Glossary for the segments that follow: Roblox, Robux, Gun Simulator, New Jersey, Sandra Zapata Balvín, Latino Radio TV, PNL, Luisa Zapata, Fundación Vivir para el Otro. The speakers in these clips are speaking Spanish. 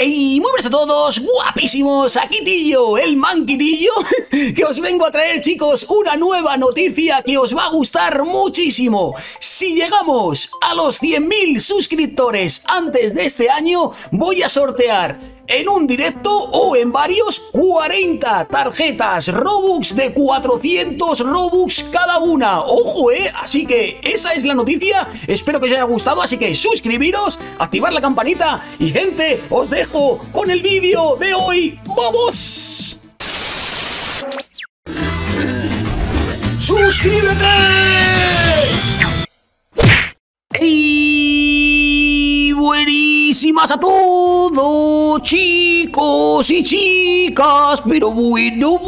¡Hey! Muy buenas a todos, guapísimos, aquí Tillo, el manquitillo, que os vengo a traer, chicos, una nueva noticia que os va a gustar muchísimo. Si llegamos a los 100.000 suscriptores antes de este año, voy a sortear en un directo o en varios 40 tarjetas Robux de 400 Robux cada una. ¡Ojo, eh! Así que esa es la noticia. Espero que os haya gustado, así que suscribiros, activar la campanita y, gente, os dejo con el vídeo de hoy. ¡Vamos! ¡Suscríbete! ¡Y buenísimas a todos, chicos y chicas! Pero bueno,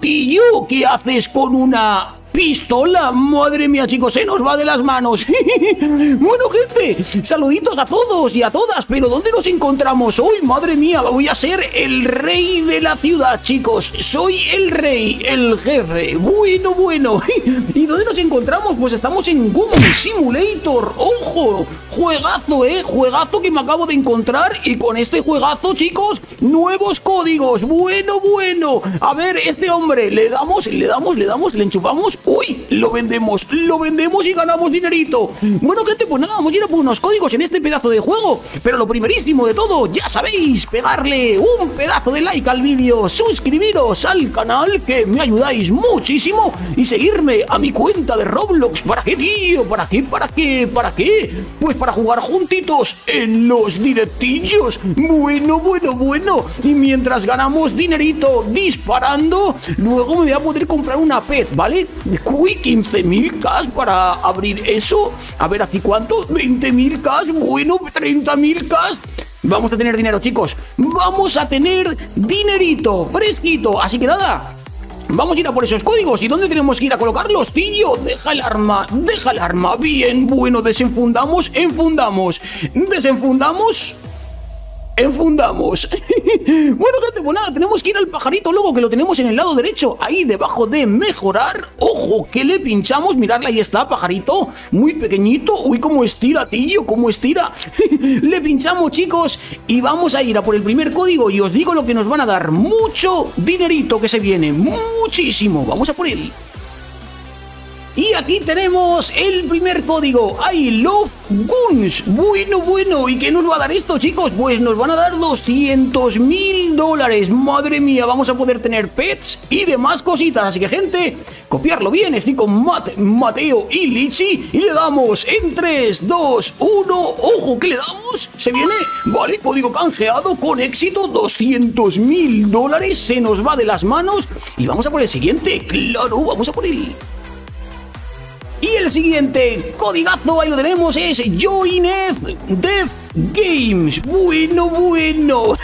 tío, ¿qué haces con una pistola? Madre mía, chicos, se nos va de las manos. Bueno, gente, saluditos a todos y a todas. Pero ¿dónde nos encontramos hoy? Madre mía, voy a ser el rey de la ciudad, chicos. Soy el rey, el jefe. Bueno. ¿Y dónde nos encontramos? Pues estamos en Gun Simulator. ¡Ojo! Juegazo, juegazo que me acabo de encontrar. Y con este juegazo, chicos, nuevos códigos. Bueno. A ver, este hombre, le enchufamos. ¡Uy! Lo vendemos y ganamos dinerito. Bueno, gente, pues nada, vamos a ir a por unos códigos en este pedazo de juego. Pero lo primerísimo de todo, ya sabéis, pegarle un pedazo de like al vídeo, suscribiros al canal, que me ayudáis muchísimo, y seguirme a mi cuenta de Roblox. ¿Para qué, tío? ¿Para qué? Pues para jugar juntitos en los directillos. Bueno. Y mientras ganamos dinerito disparando, luego me voy a poder comprar una pet, ¿vale? 15.000k para abrir eso. A ver, aquí cuánto, 20.000k, bueno, 30.000k. Vamos a tener dinero, chicos. Vamos a tener dinerito fresquito, así que nada, vamos a ir a por esos códigos. ¿Y dónde tenemos que ir a colocarlos, tío? Deja el arma, bien, bueno, desenfundamos, enfundamos, desenfundamos, enfundamos. Bueno, gente, pues nada, tenemos que ir al pajarito lobo, que lo tenemos en el lado derecho, ahí debajo de mejorar. Ojo, que le pinchamos, miradle, ahí está, pajarito, muy pequeñito. Uy, cómo estira, tío, cómo estira. Le pinchamos, chicos, y vamos a ir a por el primer código. Y os digo lo que nos van a dar, mucho dinerito, que se viene, muchísimo. Vamos a por él. Y aquí tenemos el primer código, I love guns. Bueno, ¿y qué nos va a dar esto, chicos? Pues nos van a dar 200.000 dólares. Madre mía, vamos a poder tener pets y demás cositas, así que, gente, copiarlo bien. Estoy con Mateo y Lichi, y le damos en 3, 2, 1. Ojo, ¿qué le damos? Se viene, vale, código canjeado con éxito, 200.000 dólares. Se nos va de las manos. Y vamos a por el siguiente, claro, vamos a por el... Y el siguiente codigazo, ahí lo tenemos, es Joined Dev Games. Bueno.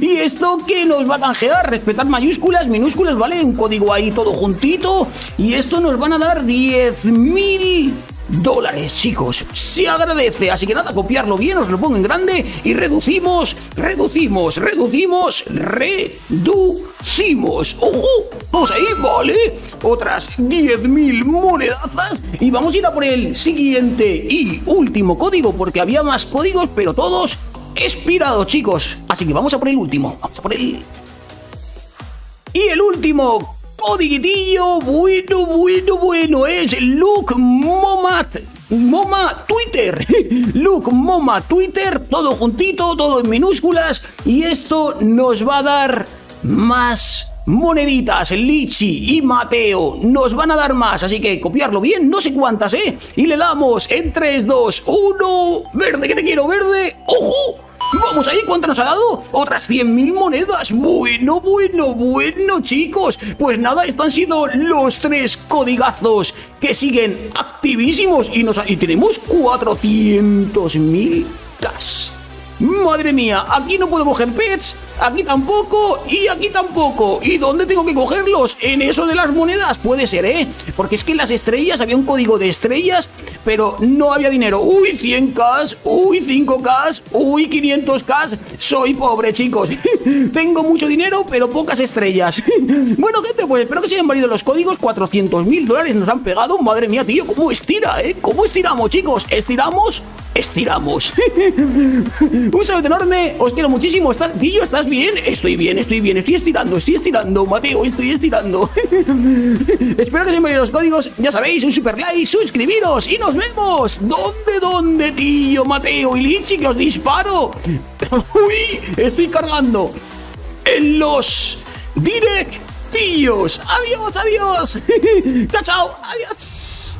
¿Y esto qué nos va a canjear? Respetar mayúsculas, minúsculas, ¿vale? Un código ahí todo juntito. Y esto nos van a dar 10.000 dólares, chicos. Se agradece, así que nada, copiarlo bien, os lo pongo en grande y reducimos. ¡Ojo! Vamos ahí, vale, otras 10.000 monedazas. Y vamos a ir a por el siguiente y último código, porque había más códigos, pero todos expirados, chicos, así que vamos a por el último. Y el último codiguitillo, bueno, es Look Moma Twitter. Look Moma Twitter, todo juntito, todo en minúsculas. Y esto nos va a dar más moneditas. Lichi y Mateo nos van a dar más, así que copiarlo bien, no sé cuántas, y le damos en 3, 2, 1, verde, que te quiero, verde. ¡Ojo! Vamos ahí, ¿cuánto nos ha dado? Otras 100.000 monedas. Bueno, chicos. Pues nada, estos han sido los tres codigazos que siguen activísimos. Y tenemos 400.000 cas. Madre mía, aquí no puedo coger pets, aquí tampoco y aquí tampoco. ¿Y dónde tengo que cogerlos? En eso de las monedas, puede ser, porque es que en las estrellas había un código de estrellas, pero no había dinero. Uy, 100k, uy, 5k, uy, 500k. Soy pobre, chicos. Tengo mucho dinero, pero pocas estrellas. Bueno, gente, pues espero que se hayan valido los códigos. 400.000 dólares nos han pegado. Madre mía, tío, cómo estiramos, chicos. Estiramos, estiramos. Un saludo enorme, os quiero muchísimo. ¿Estás, Guillo, estás bien? Estoy bien, estoy bien, estoy estirando, Mateo, estoy estirando. Espero que os hayan venido los códigos, ya sabéis, un super like, suscribiros y nos vemos. ¿Dónde, tío, Mateo y Lichi, que os disparo? Uy, estoy cargando en los directillos. Adiós, adiós. Chao, chao, adiós.